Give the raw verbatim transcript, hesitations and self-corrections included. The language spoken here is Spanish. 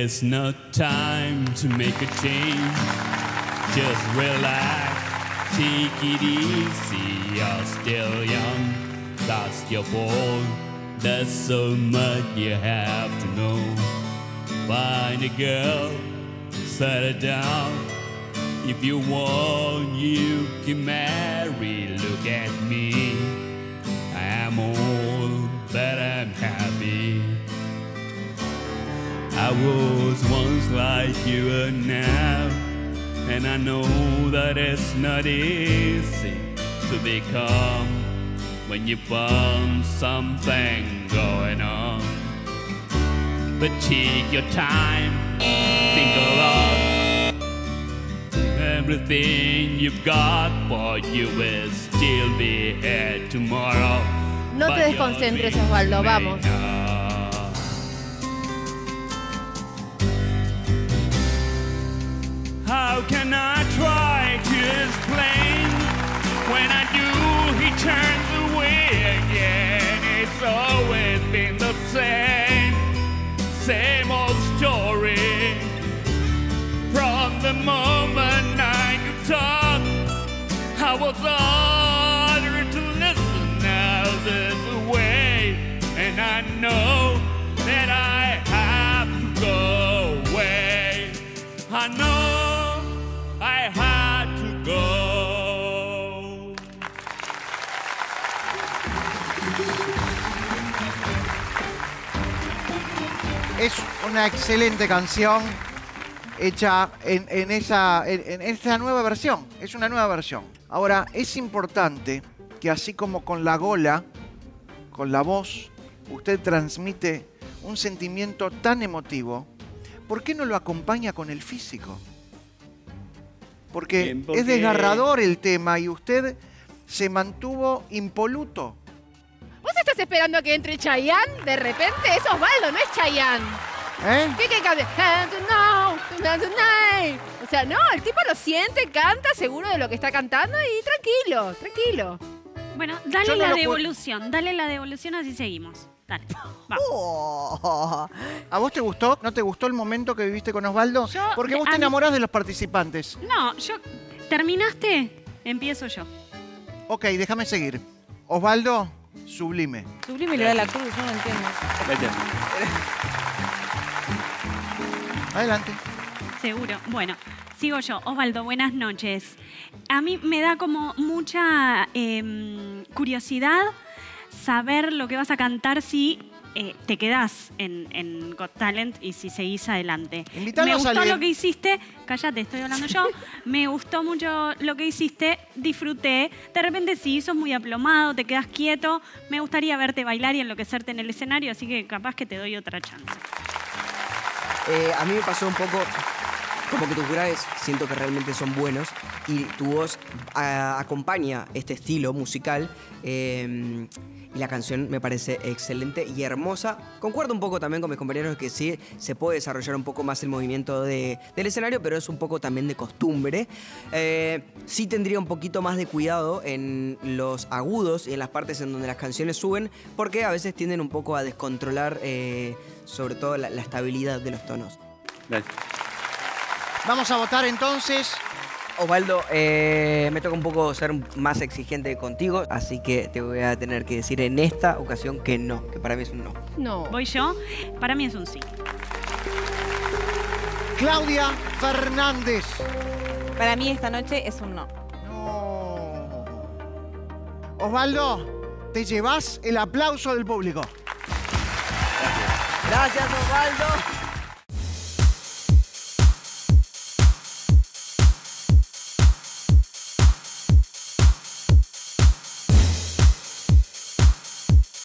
It's no time to make a change. Just relax, take it easy. You're still young, lost your ball. There's so much you have to know. Find a girl, settle down. If you want, you can marry. Look at me, I'm old, but I'm happy. I was once like you are now, and I know that it's not easy to become when you found something going on. But take your time, think a lot. Everything you've got for you will still be here tomorrow. No te desconcentres, Osvaldo, vamos. How can I try to explain when I do he turns away again? It's always been the same, same old story. From the moment I could talk, I was ordered to listen. Now there's a way, and I know that I have to go away. I know I had to go. Es una excelente canción. Hecha en, en, esa, en, en esa nueva versión. Es una nueva versión. Ahora, es importante que así como con la gola, con la voz, usted transmite un sentimiento tan emotivo, ¿por qué no lo acompaña con el físico? Porque Bien, porque... es desgarrador el tema y usted se mantuvo impoluto. ¿Vos estás esperando a que entre Chayanne? De repente es Osvaldo, no es Chayanne. ¿Eh? ¿Qué que cambia? O sea, no, el tipo lo siente, canta, seguro de lo que está cantando y tranquilo, tranquilo. Bueno, dale Yo la no devolución, puedo... dale la devolución, así seguimos. Dale, vamos. Oh. ¿A vos te gustó? ¿No te gustó el momento que viviste con Osvaldo? Yo, Porque vos te enamorás mí... de los participantes. No, yo... ¿Terminaste? Empiezo yo. Ok, déjame seguir. Osvaldo, sublime. Sublime le da la cruz, yo no entiendo. Vete. Adelante. Seguro. Bueno, sigo yo. Osvaldo, buenas noches. A mí me da como mucha eh, curiosidad saber lo que vas a cantar si eh, te quedás en, en Got Talent y si seguís adelante. Invitalo me gustó lo que hiciste. Cállate, estoy hablando yo. Me gustó mucho lo que hiciste. Disfruté. De repente sí, sos muy aplomado, te quedás quieto. Me gustaría verte bailar y enloquecerte en el escenario, así que capaz que te doy otra chance. Eh, a mí me pasó un poco como que tus graves siento que realmente son buenos y tu voz a, acompaña este estilo musical eh, y la canción me parece excelente y hermosa. Concuerdo un poco también con mis compañeros que sí se puede desarrollar un poco más el movimiento de, del escenario, pero es un poco también de costumbre. Eh, sí tendría un poquito más de cuidado en los agudos y en las partes en donde las canciones suben porque a veces tienden un poco a descontrolar eh, sobre todo la, la estabilidad de los tonos. Gracias. Vamos a votar entonces. Osvaldo, eh, me toca un poco ser más exigente contigo, así que te voy a tener que decir en esta ocasión que no, que para mí es un no. No. ¿Voy yo? Para mí es un sí. Claudia Fernández. Para mí esta noche es un no. No. Osvaldo, te llevas el aplauso del público. Gracias, Osvaldo.